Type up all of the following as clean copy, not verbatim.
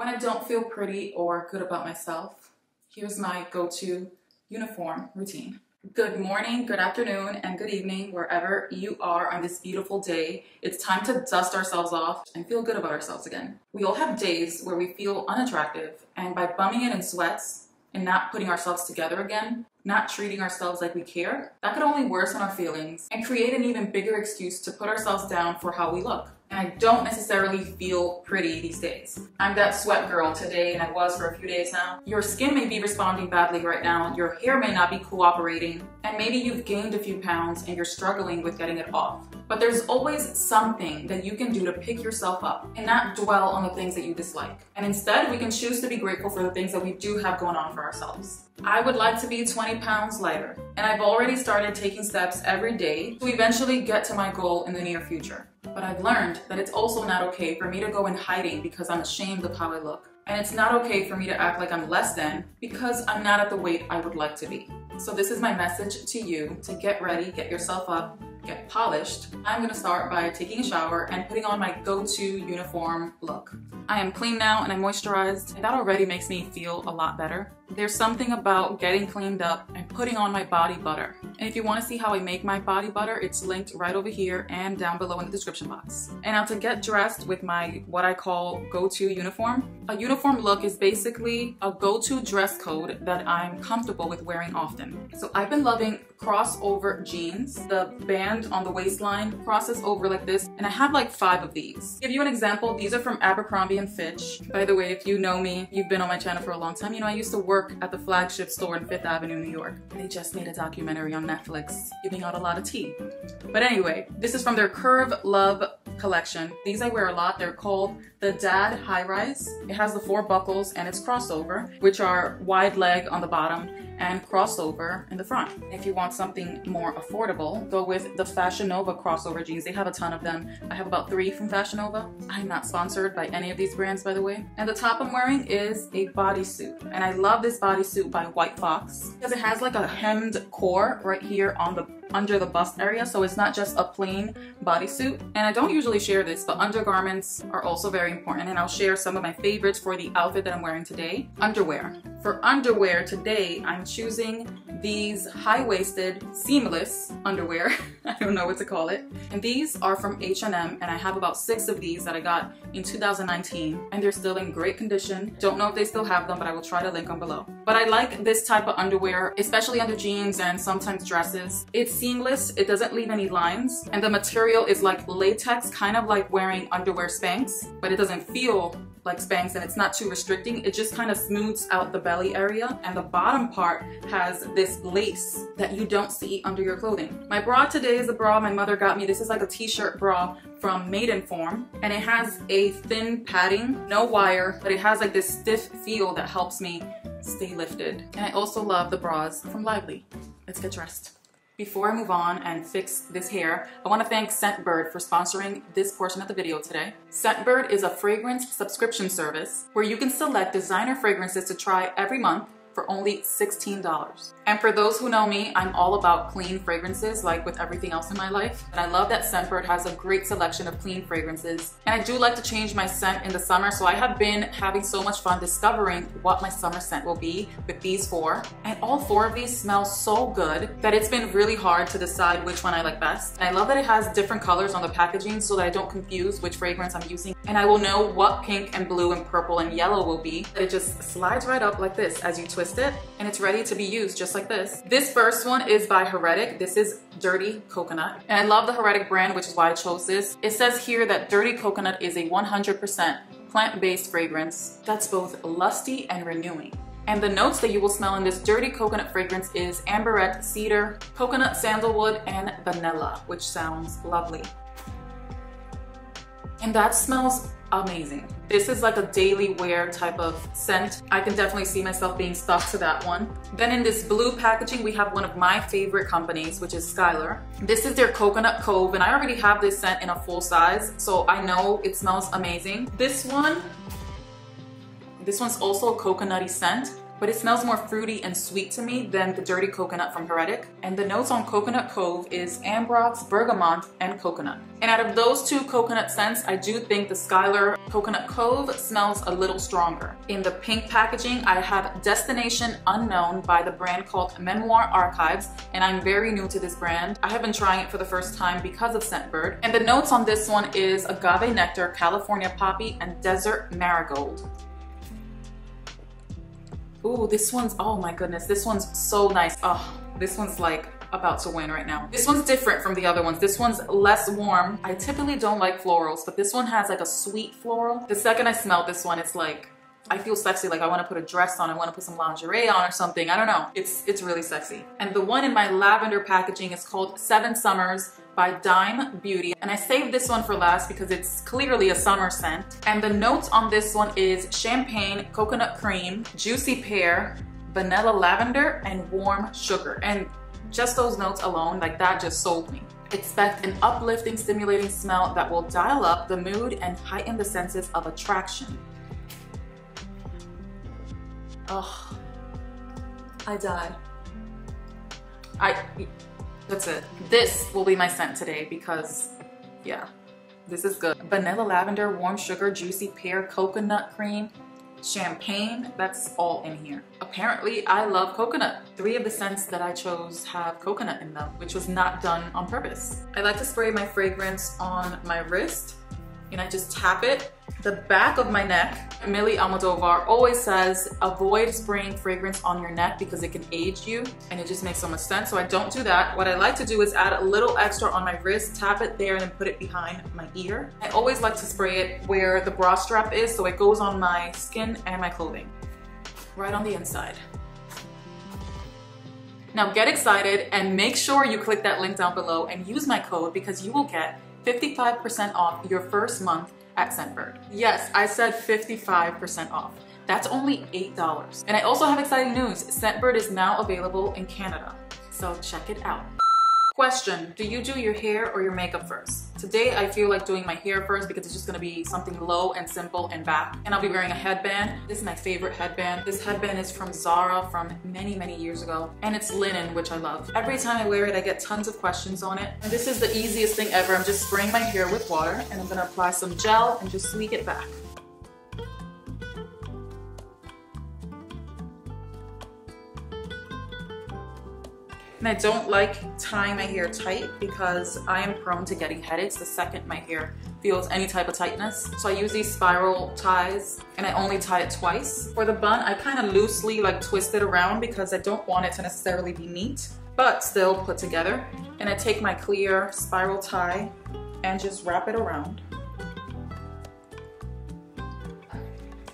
When I don't feel pretty or good about myself, here's my go-to uniform routine. Good morning, good afternoon, and good evening, wherever you are on this beautiful day. It's time to dust ourselves off and feel good about ourselves again. We all have days where we feel unattractive, and by bumming it in sweats and not putting ourselves together again, not treating ourselves like we care, that could only worsen our feelings and create an even bigger excuse to put ourselves down for how we look. And I don't necessarily feel pretty these days. I'm that sweat girl today, and I was for a few days now. Your skin may be responding badly right now, your hair may not be cooperating, and maybe you've gained a few pounds and you're struggling with getting it off. But there's always something that you can do to pick yourself up and not dwell on the things that you dislike. And instead, we can choose to be grateful for the things that we do have going on for ourselves. I would like to be 20 pounds lighter, and I've already started taking steps every day to eventually get to my goal in the near future. But I've learned that it's also not okay for me to go in hiding because I'm ashamed of how I look. And it's not okay for me to act like I'm less than because I'm not at the weight I would like to be. So this is my message to you, to get ready, get yourself up, get polished. I'm gonna start by taking a shower and putting on my go-to uniform look. I am clean now and I'm moisturized, and that already makes me feel a lot better. There's something about getting cleaned up and putting on my body butter. And if you want to see how I make my body butter, it's linked right over here and down below in the description box. And now to get dressed with my, what I call, go-to uniform. A uniform look is basically a go-to dress code that I'm comfortable with wearing often. So I've been loving crossover jeans. The band on the waistline crosses over like this, and I have like 5 of these. To give you an example, these are from Abercrombie and Fitch. By the way, if you know me, you've been on my channel for a long time, you know I used to work at the flagship store in Fifth Avenue, New York. They just made a documentary on Netflix giving out a lot of tea. But anyway, this is from their Curve Love collection. These I wear a lot. They're called the Dad High Rise. It has the 4 buckles and it's crossover, which are wide leg on the bottom and crossover in the front. If you want something more affordable, go with the Fashion Nova crossover jeans. They have a ton of them. I have about 3 from Fashion Nova. I'm not sponsored by any of these brands, by the way. And the top I'm wearing is a bodysuit. And I love this bodysuit by White Fox because it has like a hemmed core right here on the under the bust area, so it's not just a plain bodysuit. And I don't usually share this, but undergarments are also very important, and I'll share some of my favorites for the outfit that I'm wearing today. Underwear. For underwear today, I'm choosing these high-waisted, seamless underwear. I don't know what to call it. And these are from H&M, and I have about 6 of these that I got in 2019, and they're still in great condition. Don't know if they still have them, but I will try to link them below. But I like this type of underwear, especially under jeans and sometimes dresses. It's seamless, it doesn't leave any lines, and the material is like latex, kind of like wearing underwear Spanx, but it doesn't feel like Spanx and it's not too restricting. It just kind of smooths out the belly area, and the bottom part has this lace that you don't see under your clothing. My bra today is a bra my mother got me. This is like a t-shirt bra from Maidenform, and it has a thin padding, no wire, but it has like this stiff feel that helps me stay lifted. And I also love the bras from Lively. Let's get dressed. Before I move on and fix this hair, I want to thank Scentbird for sponsoring this portion of the video today. Scentbird is a fragrance subscription service where you can select designer fragrances to try every month for only $16. And for those who know me, I'm all about clean fragrances, like with everything else in my life. And I love that Scentbird has a great selection of clean fragrances. And I do like to change my scent in the summer, so I have been having so much fun discovering what my summer scent will be with these 4. And all 4 of these smell so good that it's been really hard to decide which one I like best. And I love that it has different colors on the packaging so that I don't confuse which fragrance I'm using. And I will know what pink and blue and purple and yellow will be. It just slides right up like this as you twist it, and it's ready to be used just like this. This first one is by Heretic. This is Dirty Coconut, and I love the Heretic brand, which is why I chose this. It says here that Dirty Coconut is a 100% plant-based fragrance that's both lusty and renewing. And the notes that you will smell in this Dirty Coconut fragrance is amberette, cedar, coconut, sandalwood, and vanilla, which sounds lovely. And that smells amazing. This is like a daily wear type of scent. I can definitely see myself being stuck to that one. Then in this blue packaging, we have one of my favorite companies, which is Skylar. This is their Coconut Cove, and I already have this scent in a full size, so I know it smells amazing. This one's also a coconutty scent, but it smells more fruity and sweet to me than the Dirty Coconut from Heretic. And the notes on Coconut Cove is Ambrox, Bergamot, and coconut. And out of those two coconut scents, I do think the Skylar Coconut Cove smells a little stronger. In the pink packaging, I have Destination Unknown by the brand called Memoir Archives, and I'm very new to this brand. I have been trying it for the first time because of Scentbird. And the notes on this one is Agave Nectar, California Poppy, and Desert Marigold. Ooh, this one's, oh my goodness, this one's so nice. Oh, this one's like about to win right now. This one's different from the other ones. This one's less warm. I typically don't like florals, but this one has like a sweet floral. The second I smell this one, it's like, I feel sexy, like I want to put a dress on, I want to put some lingerie on or something, I don't know. It's really sexy. And the one in my lavender packaging is called 7 Summers by Dime Beauty. And I saved this one for last because it's clearly a summer scent. And the notes on this one is champagne, coconut cream, juicy pear, vanilla lavender, and warm sugar. And just those notes alone, like that just sold me. Expect an uplifting, stimulating smell that will dial up the mood and heighten the senses of attraction. Oh, I died. That's it. This will be my scent today because, yeah, this is good. Vanilla lavender, warm sugar, juicy pear, coconut cream, champagne, that's all in here. Apparently, I love coconut. 3 of the scents that I chose have coconut in them, which was not done on purpose. I like to spray my fragrance on my wrist and I just tap it. The back of my neck, Millie Almodovar always says, avoid spraying fragrance on your neck because it can age you, and it just makes so much sense, so I don't do that. What I like to do is add a little extra on my wrist, tap it there, and then put it behind my ear. I always like to spray it where the bra strap is, so it goes on my skin and my clothing, right on the inside. Now get excited and make sure you click that link down below and use my code because you will get 55% off your first month at Scentbird. Yes, I said 55% off. That's only $8. And I also have exciting news. Scentbird is now available in Canada, so check it out. Question, do you do your hair or your makeup first? Today I feel like doing my hair first because it's just gonna be something low and simple and back. And I'll be wearing a headband. This is my favorite headband. This headband is from Zara from many, many years ago. And it's linen, which I love. Every time I wear it, I get tons of questions on it. And this is the easiest thing ever. I'm just spraying my hair with water and I'm gonna apply some gel and just sleek it back. And I don't like tying my hair tight because I am prone to getting headaches the second my hair feels any type of tightness. So I use these spiral ties and I only tie it twice. For the bun, I kind of loosely like twist it around because I don't want it to necessarily be neat, but still put together. And I take my clear spiral tie and just wrap it around.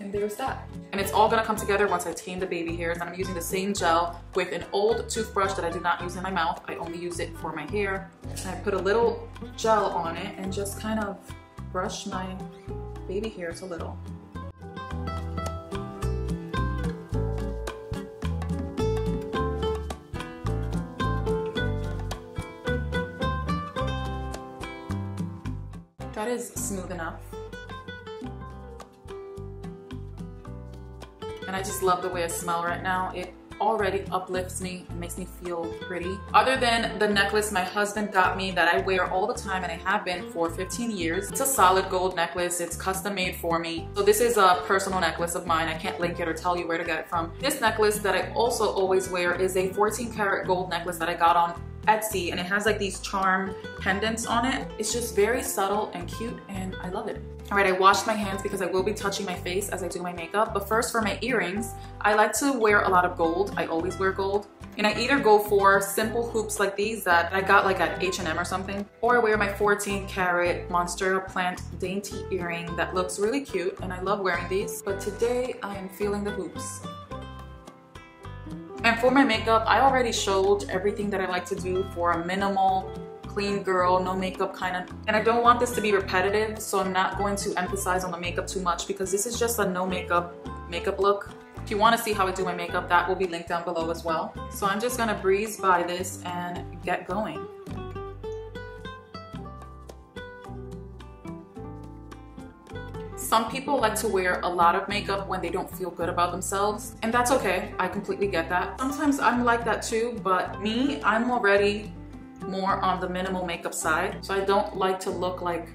And there's that. And it's all gonna come together once I tame the baby hairs, and I'm using the same gel with an old toothbrush that I do not use in my mouth. I only use it for my hair. And I put a little gel on it and just kind of brush my baby hairs a little. That is smooth enough. And I just love the way I smell right now. It already uplifts me and makes me feel pretty. Other than the necklace my husband got me that I wear all the time and I have been for 15 years. It's a solid gold necklace. It's custom made for me. So this is a personal necklace of mine. I can't link it or tell you where to get it from. This necklace that I also always wear is a 14-karat gold necklace that I got on Etsy, and it has like these charm pendants on it. It's just very subtle and cute and I love it. All right, I washed my hands because I will be touching my face as I do my makeup. But first for my earrings, I like to wear a lot of gold. I always wear gold. And I either go for simple hoops like these that I got like at H&M or something, or I wear my 14-karat Monstera Plant Dainty earring that looks really cute and I love wearing these. But today I am feeling the hoops. And for my makeup, I already showed everything that I like to do for a minimal, clean girl, no makeup kind of. And I don't want this to be repetitive, so I'm not going to emphasize on the makeup too much because this is just a no makeup, makeup look. If you want to see how I do my makeup, that will be linked down below as well. So I'm just gonna breeze by this and get going. Some people like to wear a lot of makeup when they don't feel good about themselves, and that's okay. I completely get that. Sometimes I'm like that too, but me, I'm already more on the minimal makeup side, so I don't like to look like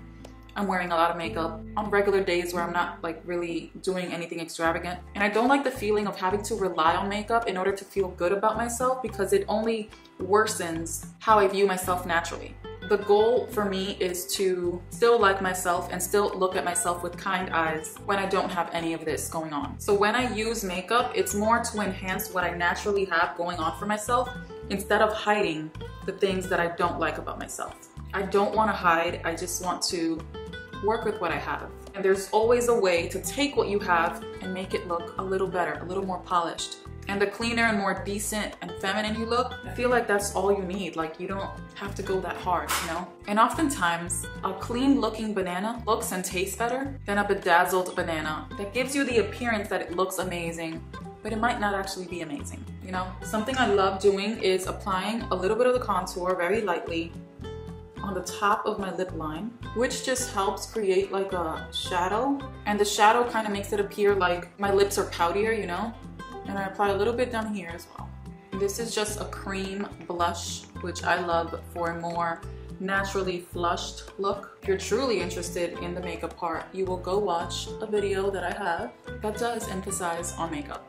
I'm wearing a lot of makeup on regular days where I'm not like really doing anything extravagant. And I don't like the feeling of having to rely on makeup in order to feel good about myself, because it only worsens how I view myself naturally. The goal for me is to still like myself and still look at myself with kind eyes when I don't have any of this going on. So when I use makeup, it's more to enhance what I naturally have going on for myself instead of hiding the things that I don't like about myself. I don't want to hide, I just want to work with what I have. And there's always a way to take what you have and make it look a little better, a little more polished. And the cleaner and more decent and feminine you look, I feel like that's all you need. Like, you don't have to go that hard, you know? And oftentimes, a clean looking banana looks and tastes better than a bedazzled banana that gives you the appearance that it looks amazing, but it might not actually be amazing, you know? Something I love doing is applying a little bit of the contour very lightly on the top of my lip line, which just helps create like a shadow, and the shadow kind of makes it appear like my lips are poutier, you know? And I apply a little bit down here as well. This is just a cream blush, which I love for a more naturally flushed look. If you're truly interested in the makeup part, you will go watch a video that I have that does emphasize on makeup.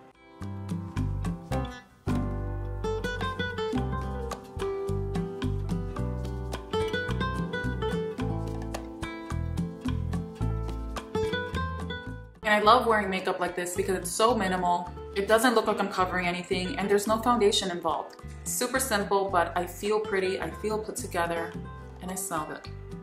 And I love wearing makeup like this because it's so minimal. It doesn't look like I'm covering anything, and there's no foundation involved. Super simple, but I feel pretty, I feel put together, and I smell good.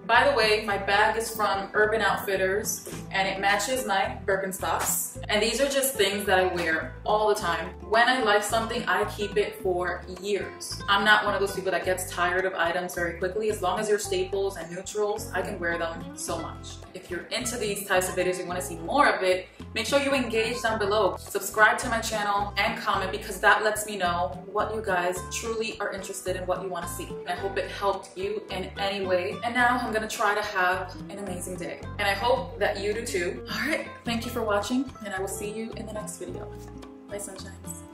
By the way, my bag is from Urban Outfitters, and it matches my Birkenstocks. And these are just things that I wear all the time. When I like something, I keep it for years. I'm not one of those people that gets tired of items very quickly. As long as you're staples and neutrals, I can wear them so much. If you're into these types of videos, you want to see more of it, make sure you engage down below. Subscribe to my channel and comment, because that lets me know what you guys truly are interested in, what you want to see. And I hope it helped you in any way. And now I'm going to try to have an amazing day. And I hope that you do too. All right, thank you for watching, and I will see you in the next video. Bye, sunshines.